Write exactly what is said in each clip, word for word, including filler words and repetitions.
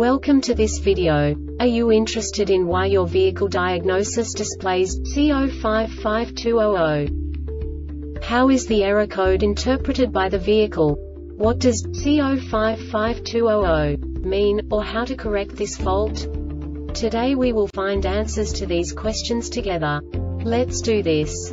Welcome to this video. Are you interested in why your vehicle diagnosis displays C zero five five two dash zero zero? How is the error code interpreted by the vehicle? What does C zero five five two dash zero zero mean, or how to correct this fault? Today we will find answers to these questions together. Let's do this.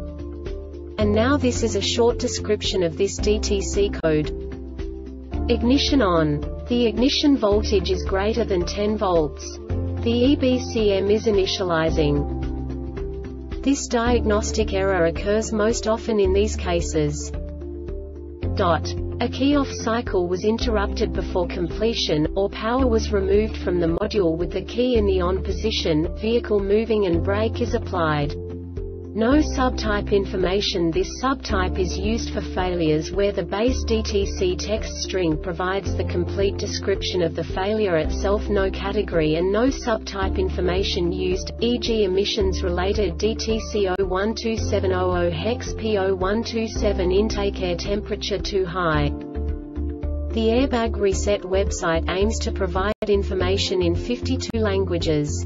And now this is a short description of this D T C code. Ignition on. The ignition voltage is greater than ten volts. The E B C M is initializing. This diagnostic error occurs most often in these cases. Dot. A key-off cycle was interrupted before completion, or power was removed from the module with the key in the on position, vehicle moving and brake is applied. No subtype information. This subtype is used for failures where the base D T C text string provides the complete description of the failure itself. No category and no subtype information used, for example emissions-related D T C zero one two seven dash zero zero hex P zero one two seven intake air temperature too high. The Airbag Reset website aims to provide information in fifty-two languages.